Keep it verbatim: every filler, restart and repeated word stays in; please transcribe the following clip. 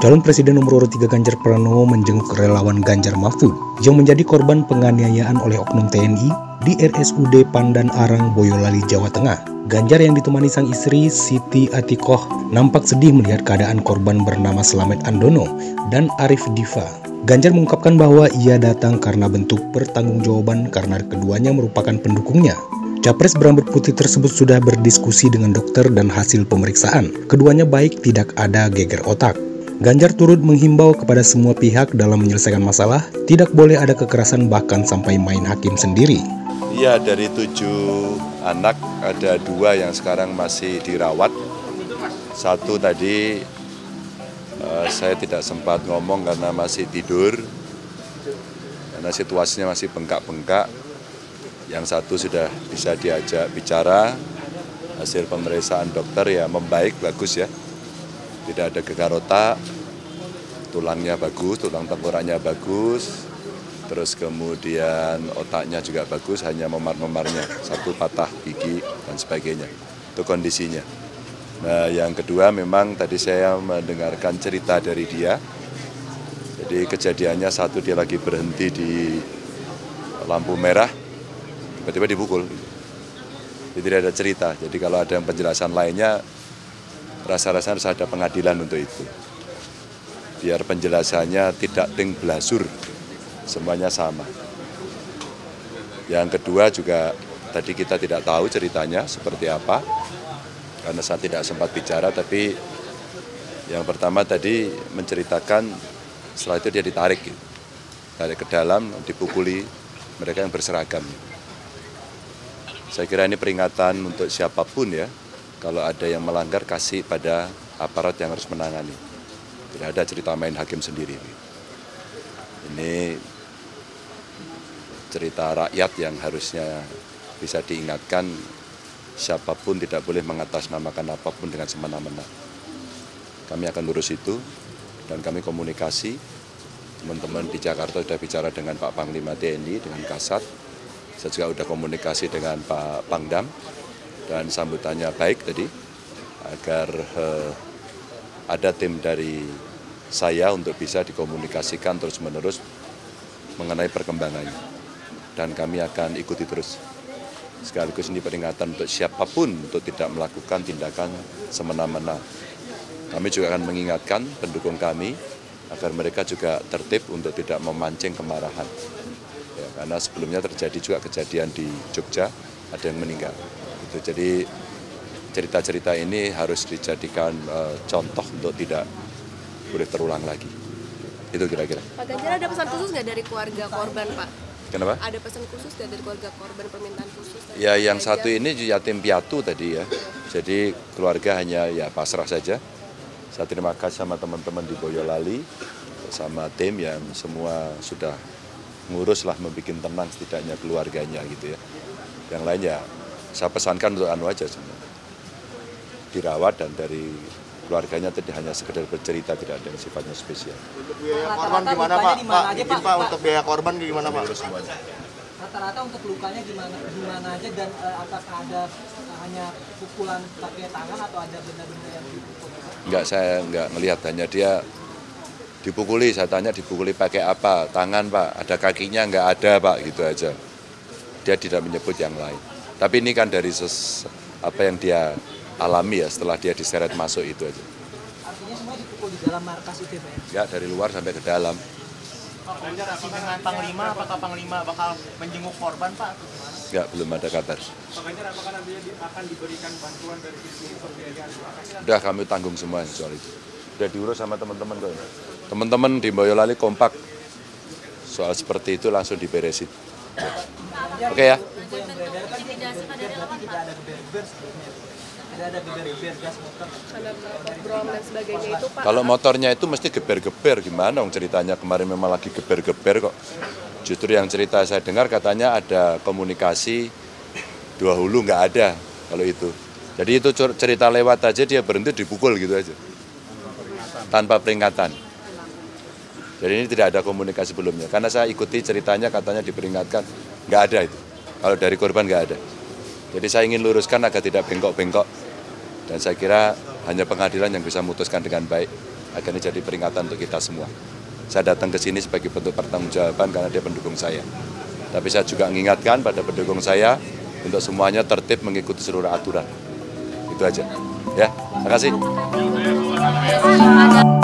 Calon Presiden nomor urut tiga Ganjar Pranowo menjenguk relawan Ganjar Mahfud yang menjadi korban penganiayaan oleh oknum T N I di R S U D Pandan Arang Boyolali, Jawa Tengah. Ganjar yang ditemani sang istri Siti Atikoh nampak sedih melihat keadaan korban bernama Slamet Andono dan Arif Diva. Ganjar mengungkapkan bahwa ia datang karena bentuk pertanggungjawaban karena keduanya merupakan pendukungnya. Capres berambut putih tersebut sudah berdiskusi dengan dokter dan hasil pemeriksaan keduanya baik, tidak ada geger otak. Ganjar turut menghimbau kepada semua pihak dalam menyelesaikan masalah, tidak boleh ada kekerasan bahkan sampai main hakim sendiri. Iya, dari tujuh anak ada dua yang sekarang masih dirawat. Satu tadi uh, saya tidak sempat ngomong karena masih tidur, karena situasinya masih bengkak-bengkak. Yang satu sudah bisa diajak bicara, hasil pemeriksaan dokter ya membaik, bagus ya. Tidak ada gegar otak, tulangnya bagus, tulang tengkoraknya bagus, terus kemudian otaknya juga bagus, hanya memar-memarnya, satu patah gigi dan sebagainya. Itu kondisinya. Nah, yang kedua memang tadi saya mendengarkan cerita dari dia. Jadi kejadiannya satu dia lagi berhenti di lampu merah, tiba-tiba dipukul. Jadi tidak ada cerita. Jadi kalau ada penjelasan lainnya, rasa-rasa harus ada pengadilan untuk itu. Biar penjelasannya tidak ting belasur, semuanya sama. Yang kedua juga tadi kita tidak tahu ceritanya seperti apa, karena saya tidak sempat bicara, tapi yang pertama tadi menceritakan setelah itu dia ditarik. Tarik ke dalam, dipukuli mereka yang berseragam. Saya kira ini peringatan untuk siapapun ya. Kalau ada yang melanggar, kasih pada aparat yang harus menangani. Tidak ada cerita main hakim sendiri. Ini cerita rakyat yang harusnya bisa diingatkan, siapapun tidak boleh mengatasnamakan apapun dengan semena-mena. Kami akan urus itu dan kami komunikasi. Teman-teman di Jakarta sudah bicara dengan Pak Panglima T N I, dengan Kasat. Saya juga sudah komunikasi dengan Pak Pangdam. Dan sambutannya baik tadi, agar eh, ada tim dari saya untuk bisa dikomunikasikan terus-menerus mengenai perkembangannya. Dan kami akan ikuti terus. Sekaligus ini peringatan untuk siapapun untuk tidak melakukan tindakan semena-mena. Kami juga akan mengingatkan pendukung kami agar mereka juga tertib untuk tidak memancing kemarahan. Ya, karena sebelumnya terjadi juga kejadian di Jogja, ada yang meninggal. Jadi cerita-cerita ini harus dijadikan uh, contoh untuk tidak boleh terulang lagi. Itu kira-kira. Pak Ganjar, ada pesan khusus nggak dari keluarga korban, Pak? Kenapa? Ada pesan khusus nggak dari keluarga korban, permintaan khusus? Ya, yang Ganjar? Satu ini yatim piatu tadi ya. Jadi keluarga hanya ya pasrah saja. Saya terima kasih sama teman-teman di Boyolali, sama tim yang semua sudah nguruslah, membuat tenang setidaknya keluarganya gitu ya. Yang lain ya. Saya pesankan untuk anu aja semua, dirawat, dan dari keluarganya tadi hanya sekedar bercerita, tidak ada yang sifatnya spesial. Untuk biaya korban gimana, Pak? Pak, mungkin Pak untuk biaya korban gimana, Pak? Rata-rata untuk lukanya gimana, gimana aja, dan apakah ada hanya pukulan pakai tangan atau ada benda-benda yang dipukul? Enggak, saya enggak melihat, hanya dia dipukuli. Saya tanya dipukuli pakai apa? Tangan, Pak. Ada kakinya? Enggak ada, Pak. Gitu aja. Dia tidak menyebut yang lain. Tapi ini kan dari ses, apa yang dia alami ya setelah dia diseret masuk itu aja. Artinya semua dipukul di dalam markas itu, Pak? Ya, dari luar sampai ke dalam. Pak Ganjar, dengan Panglima, apakah Panglima bakal menjenguk korban, Pak? Enggak, belum ada kabar. Pak Ganjar, apakah nantinya akan diberikan bantuan dari sisi pembiayaan? Sudah, kami tanggung semua soal itu. Sudah diurus sama teman-teman kok. Teman-teman di Boyolali kompak. Soal seperti itu langsung diberesin. Oke okay, ya. Kalau motornya itu mesti geber-geber, gimana dong ceritanya? Kemarin memang lagi geber-geber kok. Justru yang cerita saya dengar katanya ada komunikasi dua hulu, nggak ada kalau itu. Jadi itu cerita lewat aja, dia berhenti dipukul gitu aja, tanpa peringatan. Jadi ini tidak ada komunikasi sebelumnya. Karena saya ikuti ceritanya katanya diperingatkan, nggak ada itu. Kalau dari korban nggak ada. Jadi saya ingin luruskan agar tidak bengkok-bengkok. Dan saya kira hanya pengadilan yang bisa memutuskan dengan baik. akan jadi peringatan untuk kita semua. Saya datang ke sini sebagai bentuk pertanggungjawaban karena dia pendukung saya. Tapi saya juga mengingatkan pada pendukung saya untuk semuanya tertib mengikuti seluruh aturan. Itu aja. Ya, terima kasih.